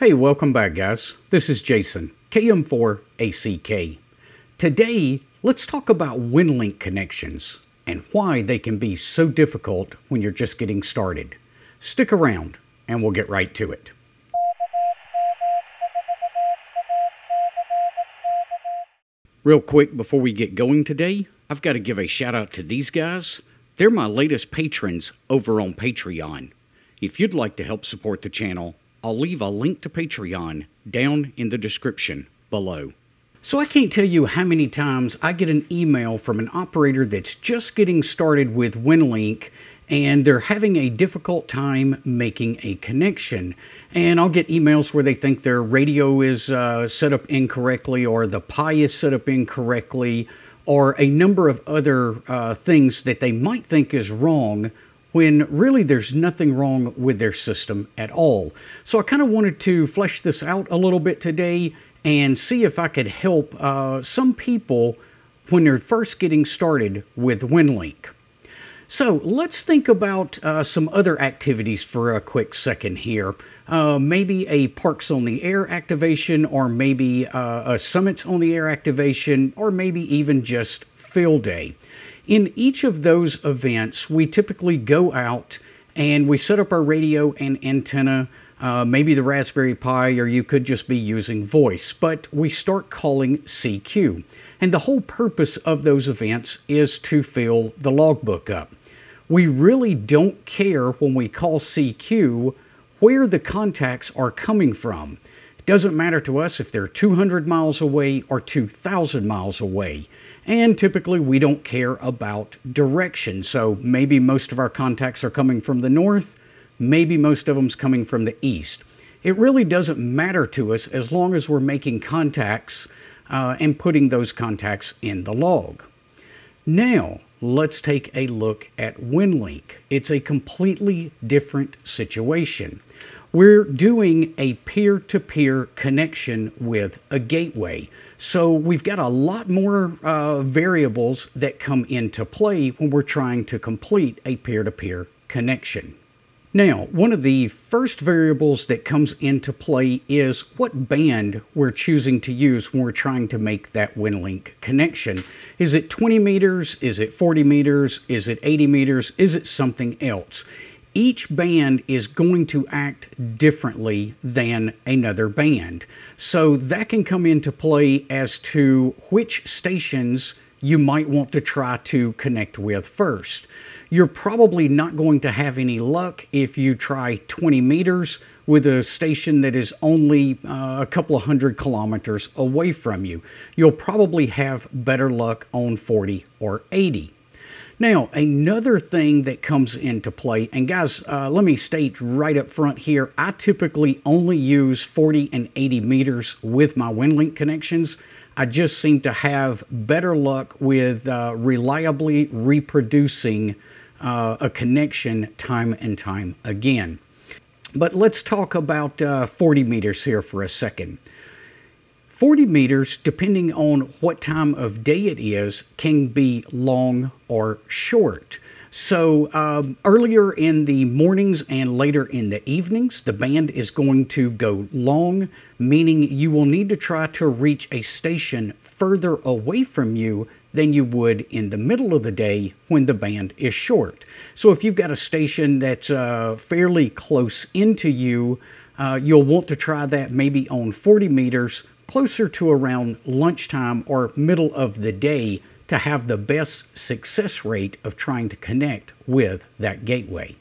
Hey, welcome back guys. This is Jason, KM4ACK. Today, let's talk about Winlink connections and why they can be so difficult when you're just getting started. Stick around and we'll get right to it. Real quick before we get going today, I've got to give a shout out to these guys. They're my latest patrons over on Patreon. If you'd like to help support the channel, I'll leave a link to Patreon down in the description below. So I can't tell you how many times I get an email from an operator that's just getting started with Winlink and they're having a difficult time making a connection. And I'll get emails where they think their radio is set up incorrectly, or the Pi is set up incorrectly, or a number of other things that they might think is wrong, when really there's nothing wrong with their system at all. So I kind of wanted to flesh this out a little bit today and see if I could help some people when they're first getting started with Winlink. So let's think about some other activities for a quick second here. Maybe a Parks on the Air activation, or maybe a Summits on the Air activation, or maybe even just Field Day. In each of those events, we typically go out and we set up our radio and antenna, maybe the Raspberry Pi, or you could just be using voice, but we start calling CQ. And the whole purpose of those events is to fill the logbook up. We really don't care when we call CQ where the contacts are coming from. It doesn't matter to us if they're 200 miles away or 2,000 miles away. And typically we don't care about direction. So maybe most of our contacts are coming from the north, maybe most of them's coming from the east. It really doesn't matter to us as long as we're making contacts and putting those contacts in the log. Now, let's take a look at Winlink. It's a completely different situation. We're doing a peer-to-peer connection with a gateway. So we've got a lot more variables that come into play when we're trying to complete a peer-to-peer connection. Now, one of the first variables that comes into play is what band we're choosing to use when we're trying to make that Winlink connection. Is it 20 meters? Is it 40 meters? Is it 80 meters? Is it something else? Each band is going to act differently than another band. So that can come into play as to which stations you might want to try to connect with first. You're probably not going to have any luck if you try 20 meters with a station that is only a couple of hundred kilometers away from you. You'll probably have better luck on 40 or 80. Now, another thing that comes into play, and guys, let me state right up front here, I typically only use 40 and 80 meters with my Winlink connections. I just seem to have better luck with reliably reproducing a connection time and time again. But let's talk about 40 meters here for a second. 40 meters, depending on what time of day it is, can be long or short. So earlier in the mornings and later in the evenings, the band is going to go long, meaning you will need to try to reach a station further away from you than you would in the middle of the day when the band is short. So if you've got a station that's fairly close into you, you'll want to try that maybe on 40 meters, closer to around lunchtime or middle of the day, to have the best success rate of trying to connect with that gateway.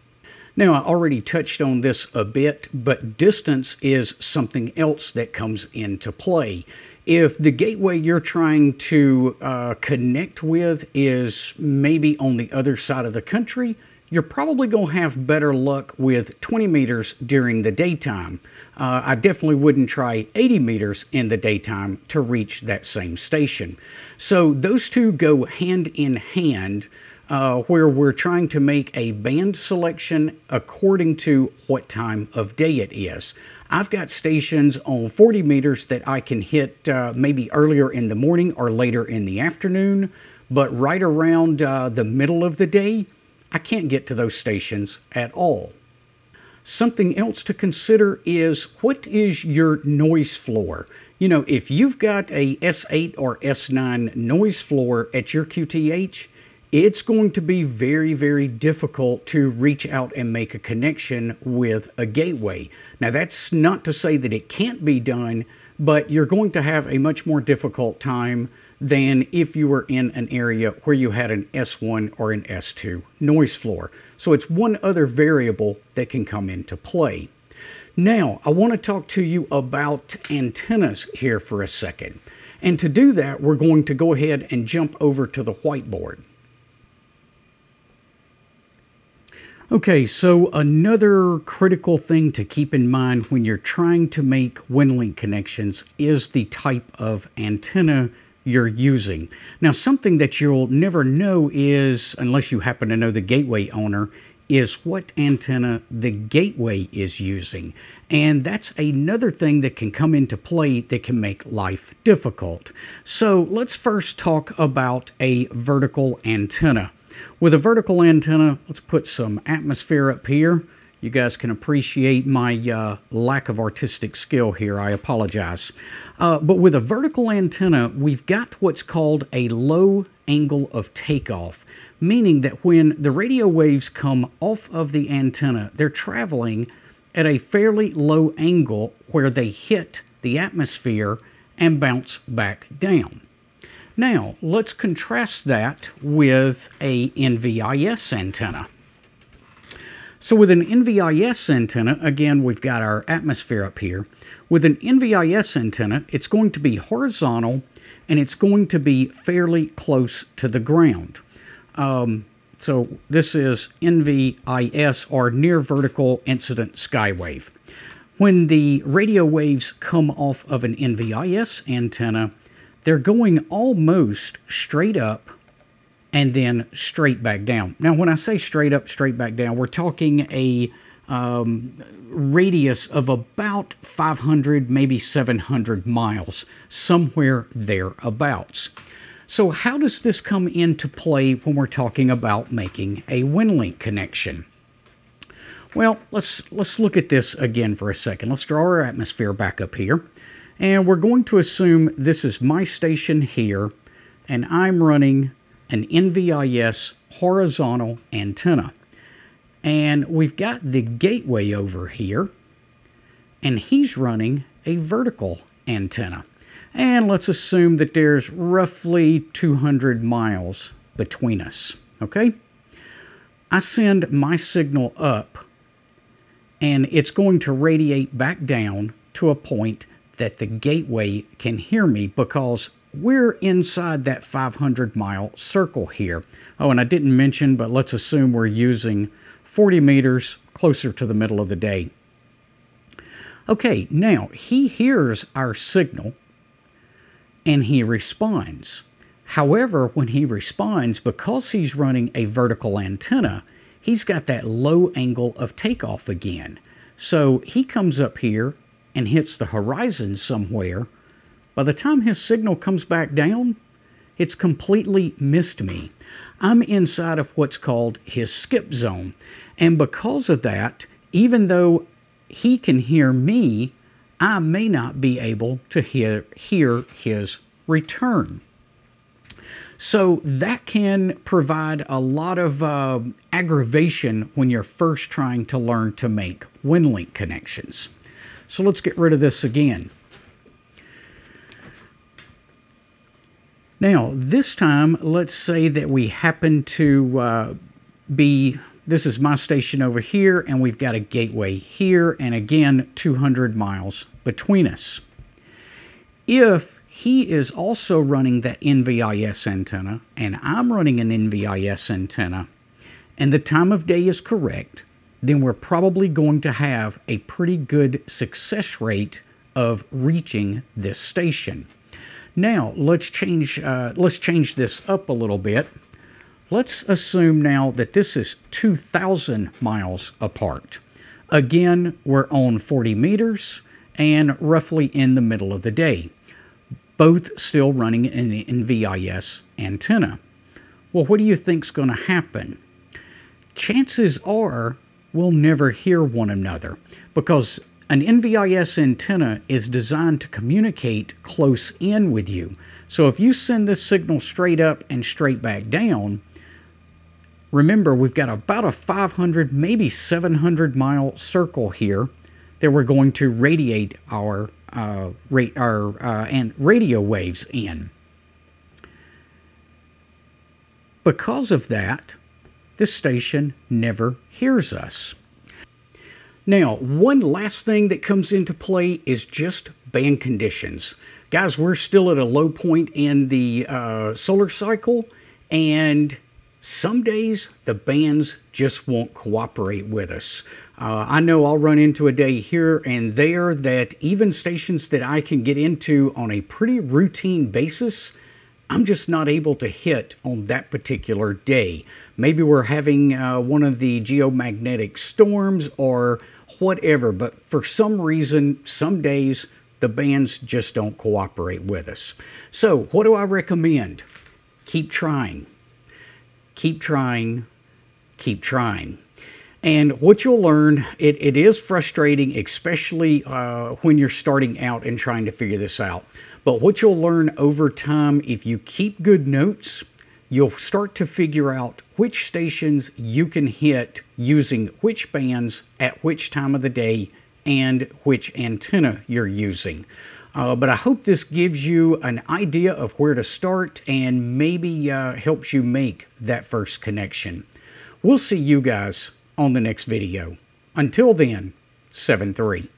Now, I already touched on this a bit, but distance is something else that comes into play. If the gateway you're trying to connect with is maybe on the other side of the country, you're probably going to have better luck with 20 meters during the daytime. I definitely wouldn't try 80 meters in the daytime to reach that same station. So those two go hand in hand, where we're trying to make a band selection according to what time of day it is. I've got stations on 40 meters that I can hit maybe earlier in the morning or later in the afternoon, but right around the middle of the day, I can't get to those stations at all. Something else to consider is, what is your noise floor? You know, if you've got a S8 or S9 noise floor at your QTH, it's going to be very, very difficult to reach out and make a connection with a gateway. Now, that's not to say that it can't be done, but you're going to have a much more difficult time than if you were in an area where you had an S1 or an S2 noise floor. So it's one other variable that can come into play. Now, I want to talk to you about antennas here for a second. And to do that, we're going to go ahead and jump over to the whiteboard. Okay, so another critical thing to keep in mind when you're trying to make Winlink connections is the type of antenna you're using. Now, something that you'll never know is, unless you happen to know the gateway owner, is what antenna the gateway is using. And that's another thing that can come into play that can make life difficult. So let's first talk about a vertical antenna. With a vertical antenna, let's put some atmosphere up here. You guys can appreciate my lack of artistic skill here. I apologize. But with a vertical antenna, we've got what's called a low angle of takeoff, meaning that when the radio waves come off of the antenna, they're traveling at a fairly low angle where they hit the atmosphere and bounce back down. Now, let's contrast that with a NVIS antenna. So with an NVIS antenna, again, we've got our atmosphere up here. With an NVIS antenna, it's going to be horizontal, and it's going to be fairly close to the ground. So this is NVIS, or near vertical incident skywave. When the radio waves come off of an NVIS antenna, they're going almost straight up and then straight back down. Now, when I say straight up, straight back down, we're talking a radius of about 500, maybe 700 miles, somewhere thereabouts. So how does this come into play when we're talking about making a Winlink connection? Well, let's look at this again for a second. Let's draw our atmosphere back up here. And we're going to assume this is my station here, and I'm running an NVIS horizontal antenna. And we've got the gateway over here, and he's running a vertical antenna. And let's assume that there's roughly 200 miles between us, okay? I send my signal up, and it's going to radiate back down to a point that the gateway can hear me, because we're inside that 500-mile circle here. Oh, and I didn't mention, but let's assume we're using 40 meters closer to the middle of the day. Okay, now he hears our signal and he responds. However, when he responds, because he's running a vertical antenna, he's got that low angle of takeoff again. So he comes up here and hits the horizon somewhere. By the time his signal comes back down, it's completely missed me. I'm inside of what's called his skip zone. And because of that, even though he can hear me, I may not be able to hear his return. So that can provide a lot of aggravation when you're first trying to learn to make Winlink connections. So let's get rid of this again. Now, this time, let's say that we happen to this is my station over here, and we've got a gateway here, and again, 200 miles between us. If he is also running that NVIS antenna, and I'm running an NVIS antenna, and the time of day is correct, then we're probably going to have a pretty good success rate of reaching this station. Now, let's change this up a little bit. Let's assume now that this is 2,000 miles apart. Again, we're on 40 meters and roughly in the middle of the day. Both still running an NVIS antenna. Well, what do you think's going to happen? Chances are we'll never hear one another, because an NVIS antenna is designed to communicate close in with you. So if you send this signal straight up and straight back down, remember we've got about a 500, maybe 700 mile circle here that we're going to radiate our radio waves in. Because of that, this station never hears us. Now, one last thing that comes into play is just band conditions. Guys, we're still at a low point in the solar cycle, and some days the bands just won't cooperate with us. I know I'll run into a day here and there that even stations that I can get into on a pretty routine basis, I'm just not able to hit on that particular day. Maybe we're having one of the geomagnetic storms or whatever, but for some reason, some days, the bands just don't cooperate with us. So what do I recommend? Keep trying. Keep trying. Keep trying. And what you'll learn, it is frustrating, especially when you're starting out and trying to figure this out. But what you'll learn over time, if you keep good notes, you'll start to figure out which stations you can hit using which bands at which time of the day and which antenna you're using. But I hope this gives you an idea of where to start and maybe helps you make that first connection. We'll see you guys on the next video. Until then, 7-3.